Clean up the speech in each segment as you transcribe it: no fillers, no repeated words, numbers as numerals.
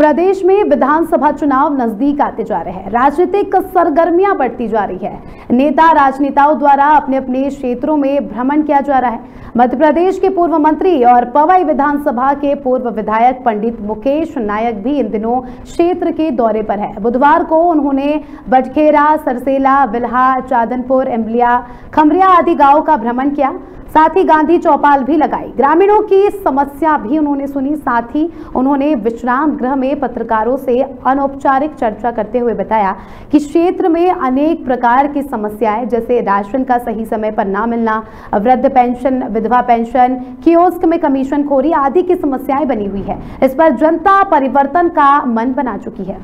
प्रदेश में विधानसभा चुनाव नजदीक आते जा रहे हैं। राजनीतिक सरगर्मियां बढ़ती जा रही है। नेता राजनेताओं द्वारा अपने अपने क्षेत्रों में भ्रमण किया जा रहा है। मध्य प्रदेश के पूर्व मंत्री और पवाई विधानसभा के पूर्व विधायक पंडित मुकेश नायक भी इन दिनों क्षेत्र के दौरे पर है। बुधवार को उन्होंने बटखेरा, सरसेला, बिल्हा, चादनपुर, एम्बलिया, खमरिया आदि गाँव का भ्रमण किया। साथ ही गांधी चौपाल भी लगाई। ग्रामीणों की समस्या भी उन्होंने सुनी। साथ ही उन्होंने विश्राम गृह में पत्रकारों से अनौपचारिक चर्चा करते हुए बताया कि क्षेत्र में अनेक प्रकार की समस्याएं जैसे राशन का सही समय पर ना मिलना, वृद्ध पेंशन, विधवा पेंशन, कियोस्क में कमीशनखोरी आदि की समस्याएं बनी हुई है। इस पर जनता परिवर्तन का मन बना चुकी है।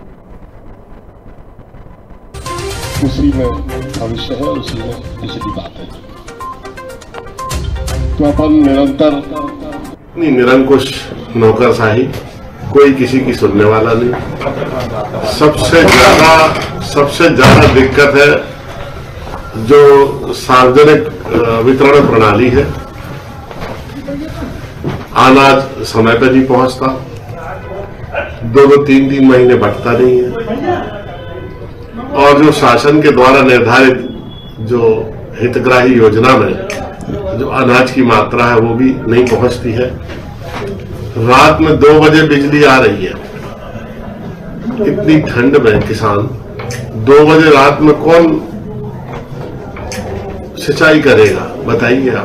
उसी में भविष्य है, उसी में पिछली बात है। तो अपन निरंकुश नौकरशाही, कोई किसी की सुनने वाला नहीं। सबसे ज्यादा दिक्कत है जो सार्वजनिक वितरण प्रणाली है। अनाज समय पर नहीं पहुंचता, दो तीन महीने बंटता नहीं है। और जो शासन के द्वारा निर्धारित जो हितग्राही योजना में जो अनाज की मात्रा है वो भी नहीं पहुंचती है। रात में 2 बजे बिजली आ रही है। इतनी ठंड में किसान 2 बजे रात में कौन सिंचाई करेगा, बताइए आप।